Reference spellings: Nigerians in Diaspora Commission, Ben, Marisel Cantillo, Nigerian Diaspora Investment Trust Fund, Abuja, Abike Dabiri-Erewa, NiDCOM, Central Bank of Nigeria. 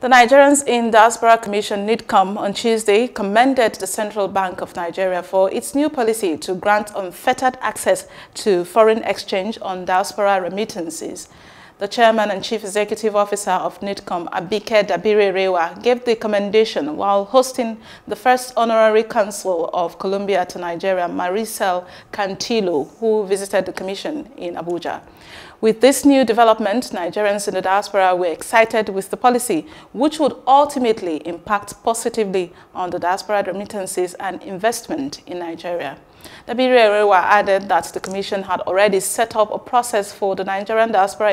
The Nigerians in Diaspora Commission NiDCOM on Tuesday commended the Central Bank of Nigeria for its new policy to grant unfettered access to foreign exchange on diaspora remittances. The Chairman and Chief Executive Officer of NiDCOM, Abike Dabiri-Erewa, gave the commendation while hosting the first Honorary Consul of Colombia to Nigeria, Marisel Cantillo, who visited the Commission in Abuja. With this new development, Nigerians in the diaspora were excited with the policy, which would ultimately impact positively on the diaspora remittances and investment in Nigeria. Dabiri-Erewa added that the Commission had already set up a process for the Nigerian Diaspora